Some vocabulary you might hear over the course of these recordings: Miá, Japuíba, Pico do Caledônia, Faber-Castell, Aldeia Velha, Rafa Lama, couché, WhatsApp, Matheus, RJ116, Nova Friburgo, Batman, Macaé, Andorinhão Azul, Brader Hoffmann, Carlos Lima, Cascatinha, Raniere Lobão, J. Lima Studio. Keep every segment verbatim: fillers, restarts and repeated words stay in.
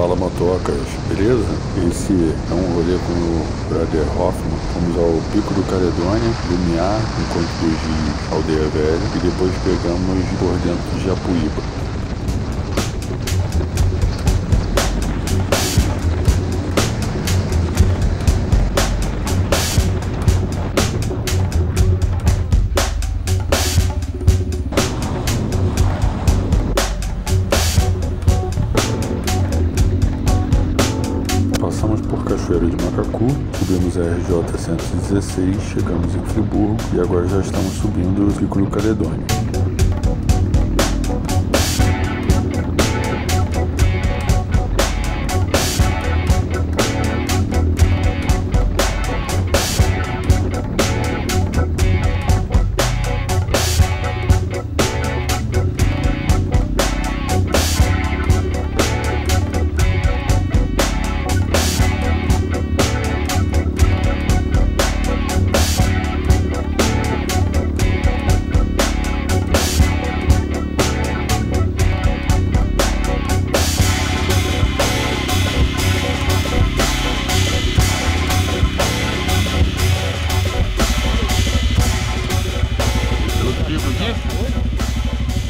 Fala Motocas, beleza? Esse é um rolê com o Brader Hoffmann. Fomos ao Pico do Caledônia, do Miá, encontro dos rios, Aldeia Velha, e depois pegamos por dentro de Japuíba. Subimos a R J cento e dezesseis, chegamos em Friburgo e agora já estamos subindo o Pico do Caledônia.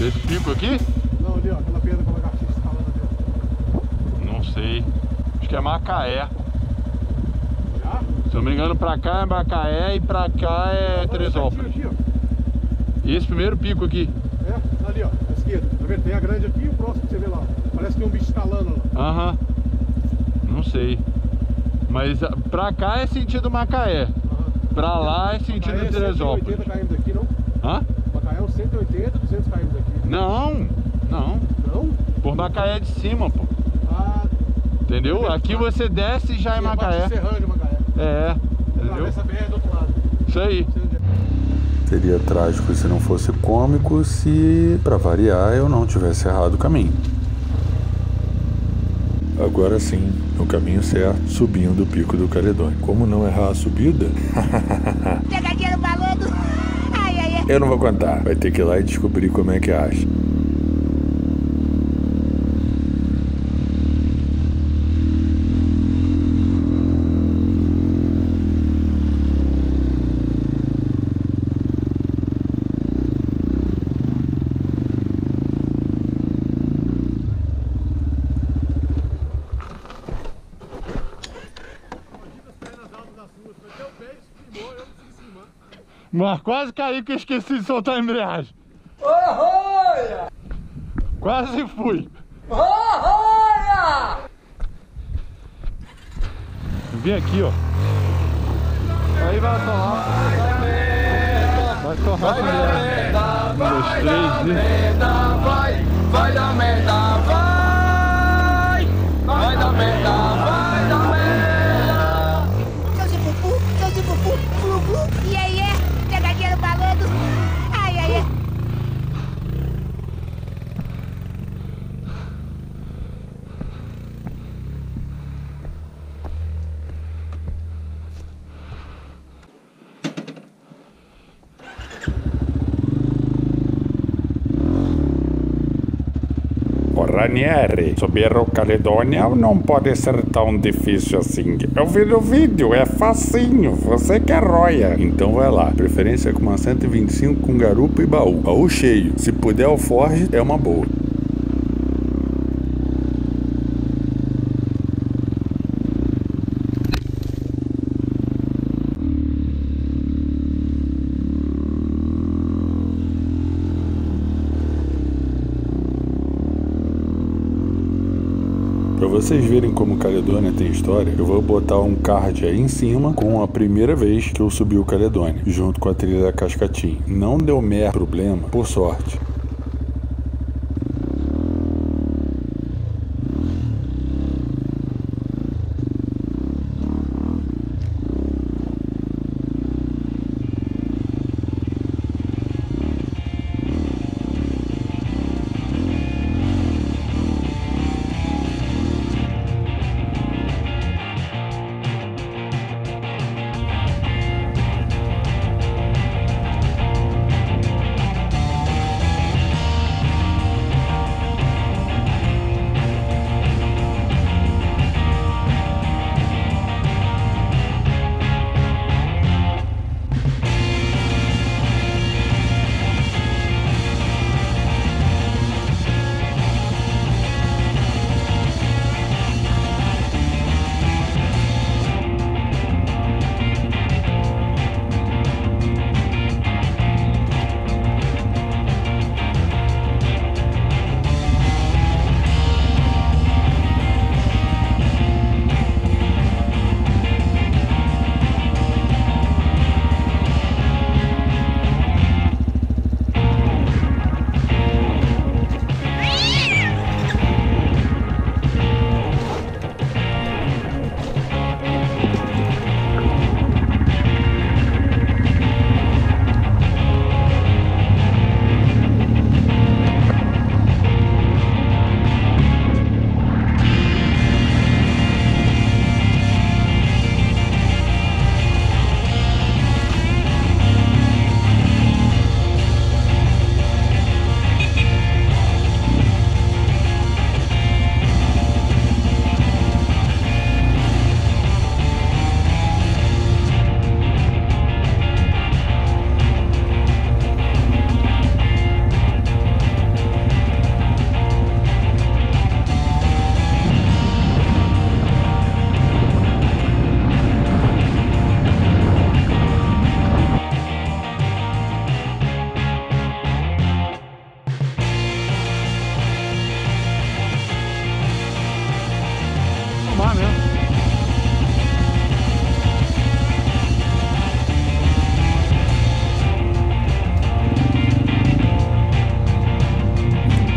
Esse pico aqui? Não, ali ó, aquela pedra com a lagartixa escalando ali. Não sei. Acho que é Macaé. Já? Se eu não me engano, pra cá é Macaé e pra cá é Teresópolis. E esse primeiro pico aqui? É, ali ó, à esquerda. Tá vendo? Tem a grande aqui e o próximo que você vê lá. Parece que tem um bicho escalando lá. Aham. Não sei. Mas pra cá é sentido Macaé. Aham. Pra lá é sentido Macaé é Teresópolis. cento e oitenta quilômetros daqui, não? Hã? Macaé é uns cento e oitenta, duzentos quilômetros daqui. Não, não. Não? Por Macaé é de cima, pô. Ah. Entendeu? Aqui você desce e já é Macaé. É, Serrão de Macaé. É, entendeu? Essa B R do outro lado. Isso aí. Seria trágico se não fosse cômico, se, pra variar, eu não tivesse errado o caminho. Agora sim, o caminho certo, subindo o Pico do Caledônia. Como não errar a subida? Pegadinha no balão. Eu não vou contar, vai ter que ir lá e descobrir como é que acha. Mas quase caí que eu esqueci de soltar a embreagem. Olha! Quase fui. Olha! Vim aqui, ó. Aí vai torrar. Vai torrar. Vai dar merda, vai dar merda, vai. Vai dar merda, vai. Vai dar merda, vai dar merda. Cão de pupu, cão de pupu, pupu, e aí? Ai, ai, ai. Ranieri, subir o Caledônia não pode ser tão difícil assim. Eu vi no vídeo, é facinho, você que é roia. Então vai lá, preferência com uma cento e vinte e cinco com garupa e baú. Baú cheio, se puder o Forge é uma boa. Pra vocês verem como Caledônia tem história, eu vou botar um card aí em cima com a primeira vez que eu subi o Caledônia, junto com a trilha da Cascatinha. Não deu merda, problema, por sorte.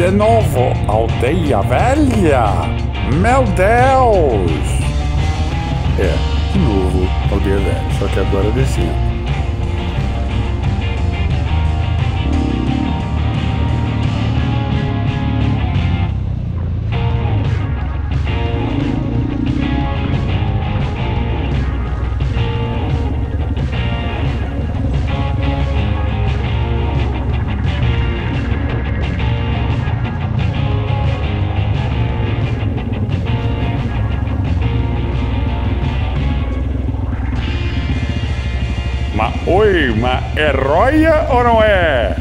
de novo, Aldeia Velha! Meu Deus! É, de novo, Aldeia Velha, só que agora descendo. Oi, uma heróia ou não é?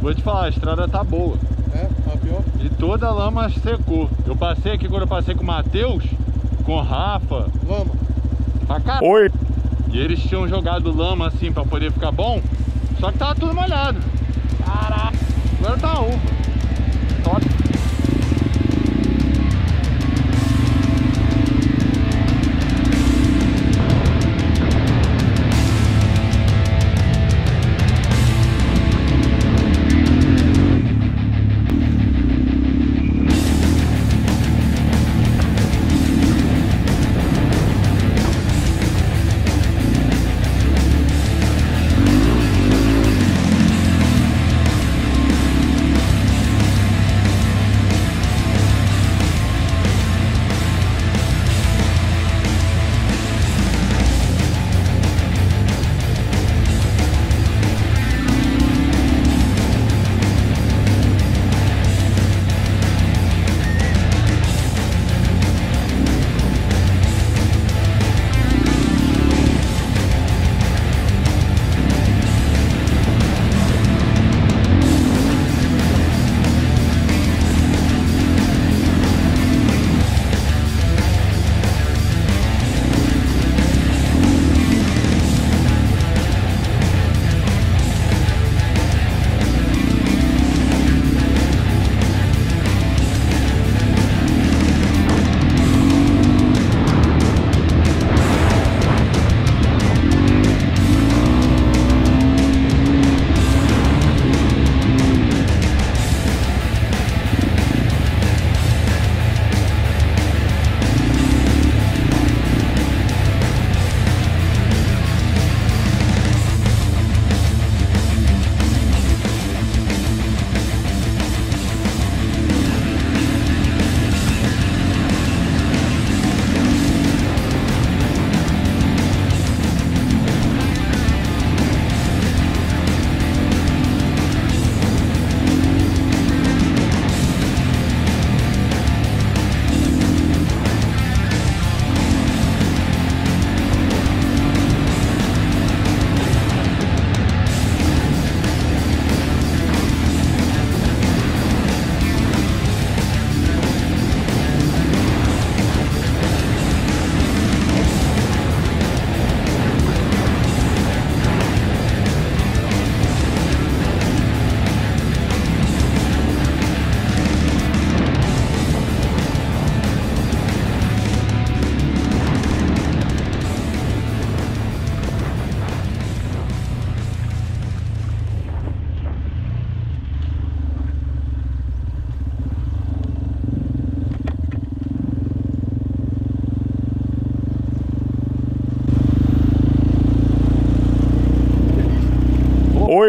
Vou te falar, a estrada tá boa. É, tá pior. E toda a lama secou. Eu passei aqui quando eu passei com o Matheus, com o Rafa. Lama. Pra cá. Oi. E eles tinham jogado lama assim pra poder ficar bom, só que tava tudo molhado. Caraca. Agora tá uva. Top.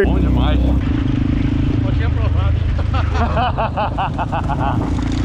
Bom demais. Pode ser aprovado.